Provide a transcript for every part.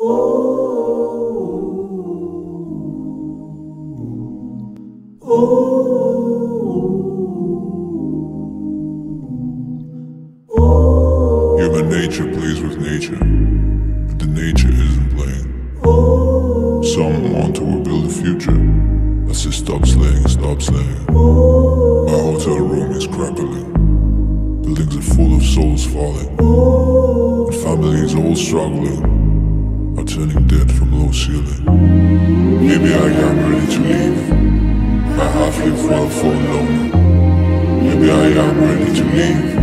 Human nature plays with nature, but the nature isn't playing. Some want to rebuild the future. I say stop slaying, stop slaying. My hotel room is crackling. Buildings are full of souls falling, and families all struggling are turning dead from low ceiling. Maybe I am ready to leave. I have lived well for long. Maybe I am ready to leave.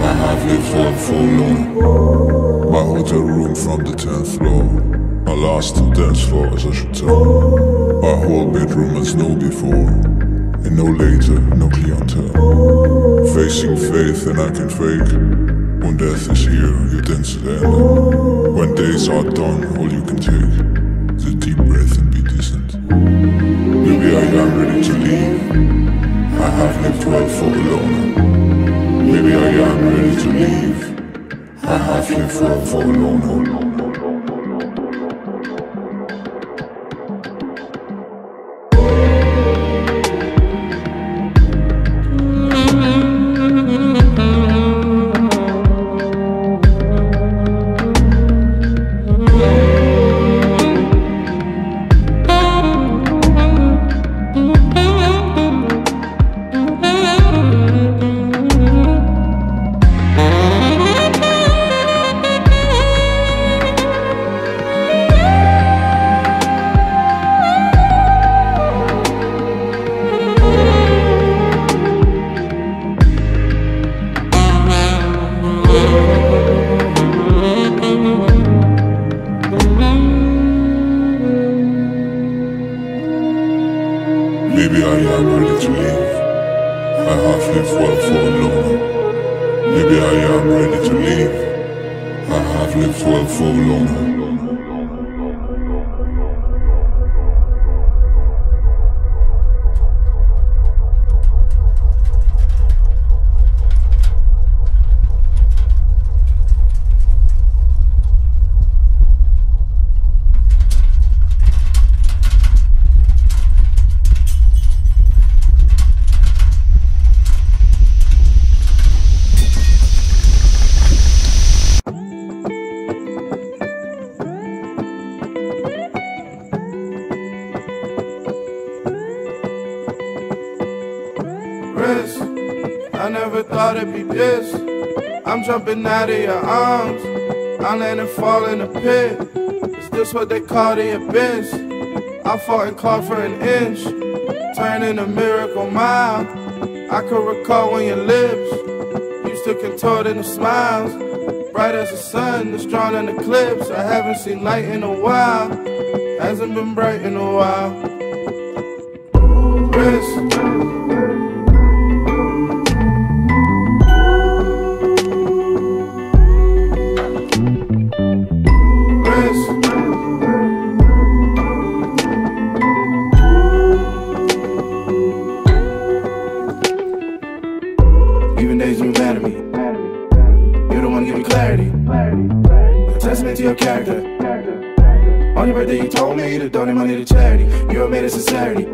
I have lived well for long. My hotel room from the 10th floor. My last to dance floor, as I should tell. My whole bedroom has no before and no later, no clientele. Facing faith and I can fake. When death is here, your dance is ending. When days are done, all you can take is a deep breath and be decent. Maybe I am ready to leave. I have lived well for a loner. Maybe I am ready to leave. I have lived well for a loner. Maybe I am ready to leave. I have lived well for a loner. Maybe I am ready to leave. I have lived well for a loner. I never thought it'd be this. I'm jumping out of your arms. I land and fall in a pit. Is this what they call the abyss? I fought and clawed for an inch, turning a miracle mile. I could recall when your lips used to contort into smiles, bright as the sun that's drawn in the cliffs. I haven't seen light in a while, hasn't been bright in a while. Wrist. Testament to your character. On your birthday you told me to donate money to charity. You were made of sincerity.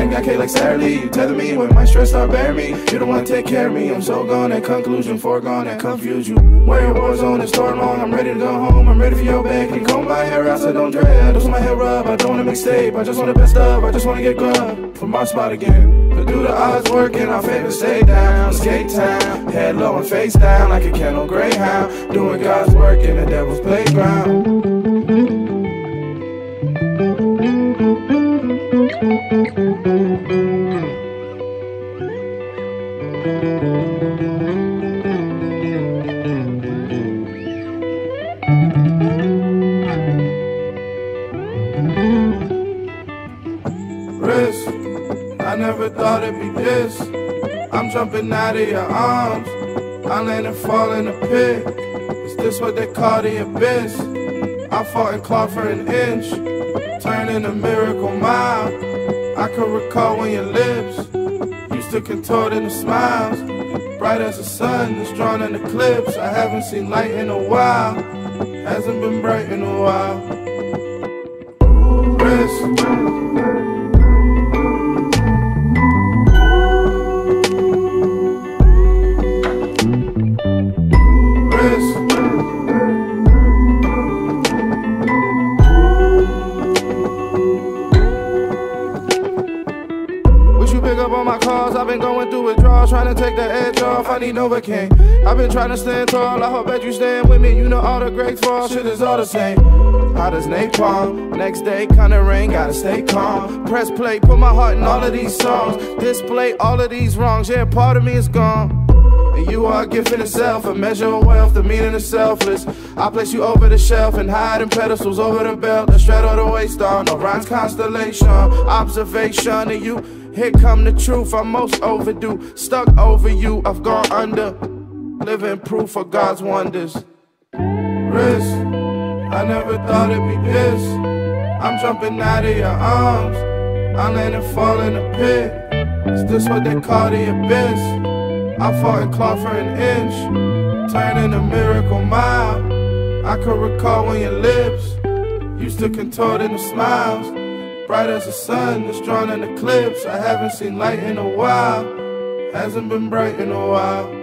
Ain't got cake like Saturday. You tether me when my stress start bearing me. You're the one to take care of me. I'm so gone at conclusion, foregone and confuse you. Where your war zone is storm on. I'm ready to go home. I'm ready for your back. Can you comb my hair out so don't dread? I just want my hair rub. I don't want to mix tape. I just want the best of. I just want to get grub from my spot again. But do the odds work in our favor, stay down. Skate time, head low and face down, like a kennel greyhound, doing God's work in the devil's playground. Risk. I never thought it'd be this. I'm jumping out of your arms. I land and fall in a pit. Is this what they call the abyss? I fought and clawed for an inch, turning a miracle mile. I could recall when your lips used to contort into smiles, bright as the sun that's drawn in the cliffs. I haven't seen light in a while, hasn't been bright in a while. Trying to take the edge off, I need Novocaine. I've been trying to stand tall, I hope that you stand with me. You know all the greats fall, shit is all the same. Hot as napalm, next day kinda rain, gotta stay calm. Press play, put my heart in all of these songs. Display all of these wrongs, yeah, part of me is gone. And you are a gift in itself, a measure of wealth, the meaning is selfless. I place you over the shelf and hide in pedestals over the belt, the straddle the waist on, the rhymes constellation, observation of you. Here come the truth, I'm most overdue. Stuck over you, I've gone under. Living proof of God's wonders. Risk, I never thought it'd be this. I'm jumping out of your arms, I land and fall in a pit. Is this what they call the abyss? I fought and clawed for an inch, turning a miracle mile. I could recall when your lips used to contort into smiles. Bright as the sun that's drawn in the cliffs. I haven't seen light in a while, hasn't been bright in a while.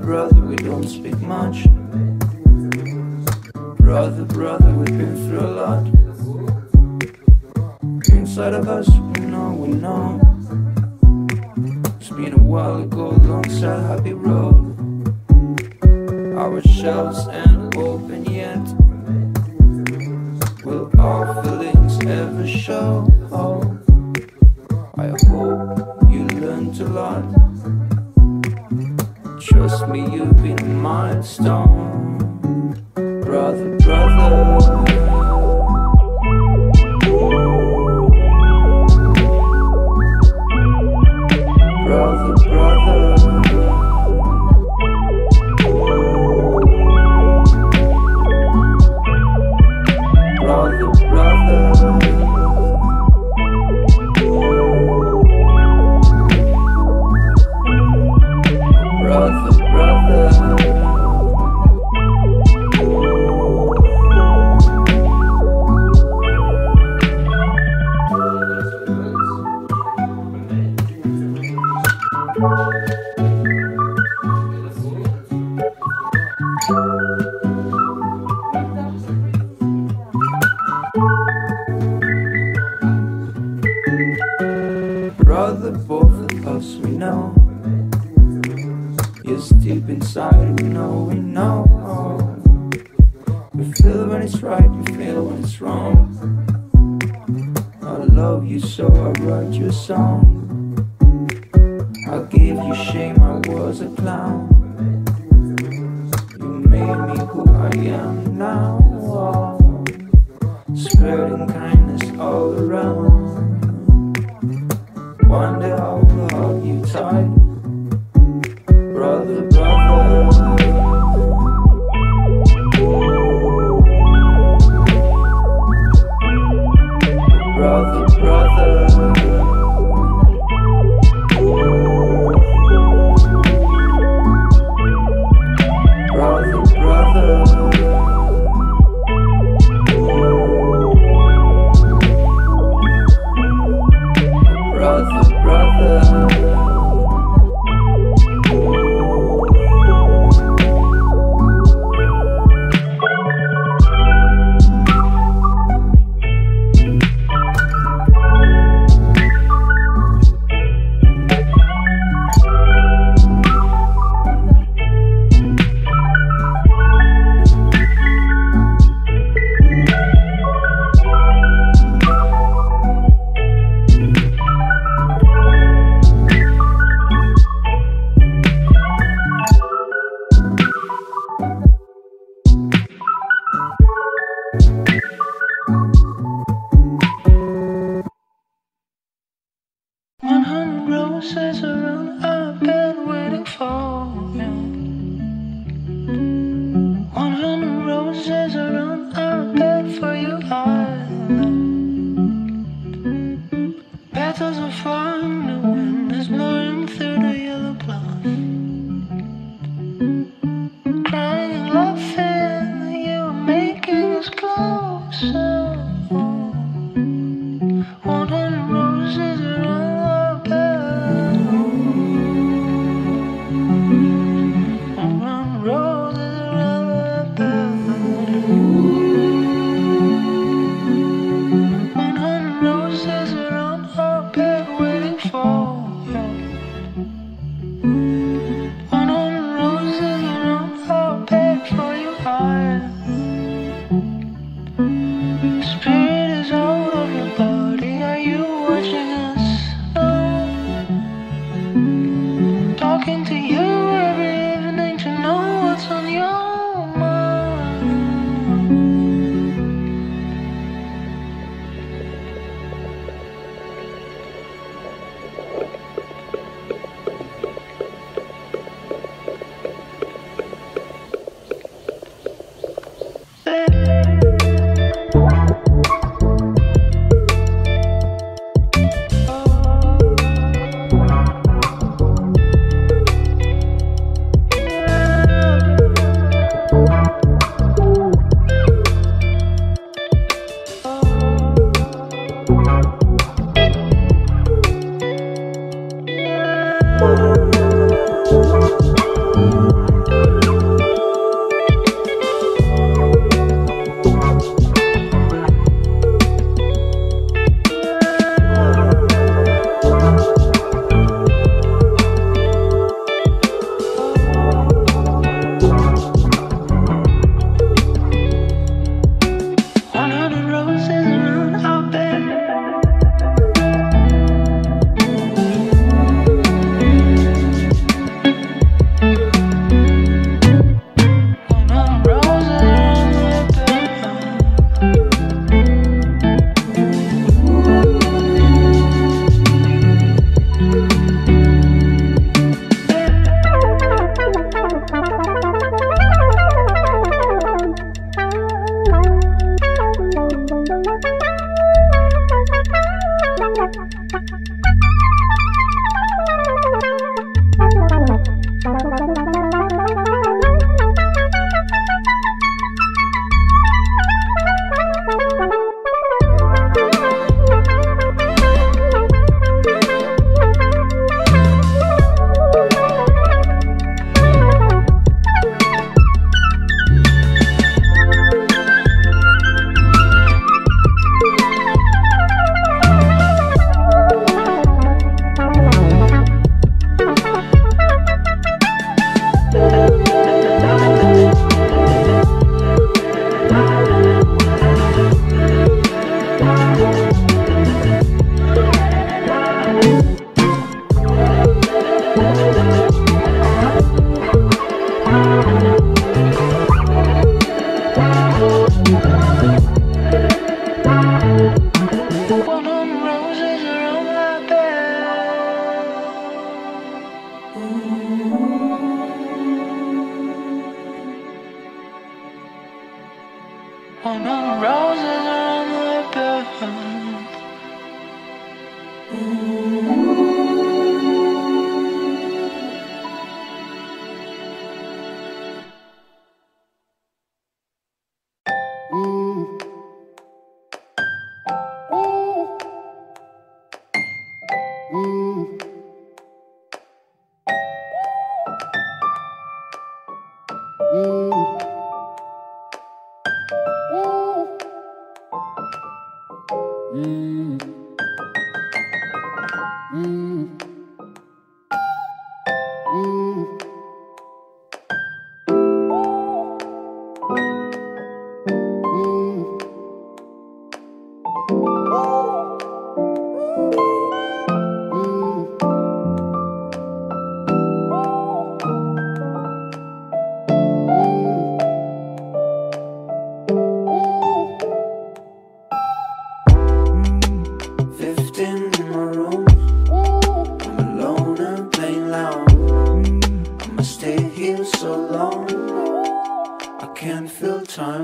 Brother, we don't speak much. Brother, we've been through a lot. Inside of us, we know. It's been a while ago, long sad, happy road. Our shelves ain't open yet. Will our feelings ever show? Oh, I hope you learned a lot. Trust me, you've been a milestone. Brother. Brother, both of us, we know. Yes, deep inside, we know. We feel when it's right, we feel when it's wrong. I love you, so I write you a song. I gave you shame, I was a clown. You made me who I am now. Spreading kindness all around. Wonder how hard you tried. Unknown roses around the bend.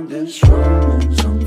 This room is on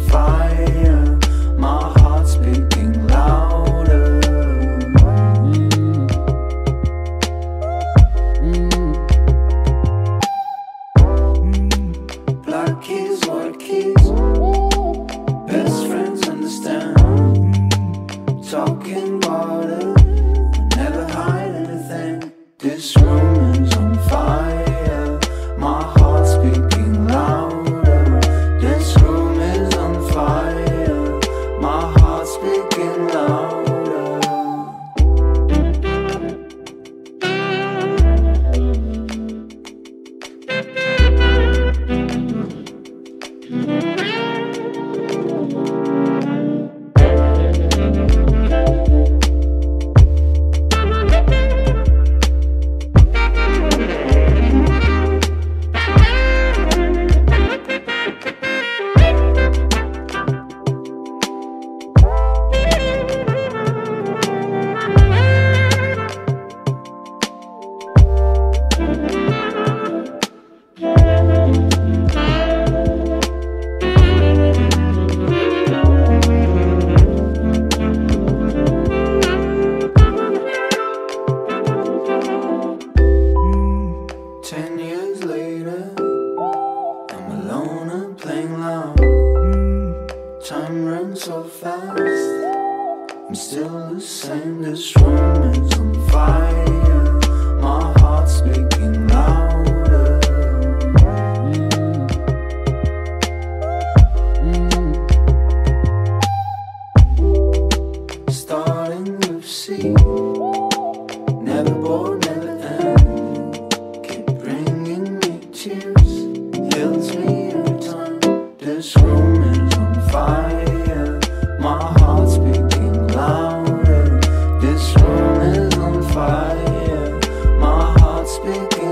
fire. My heart's beating.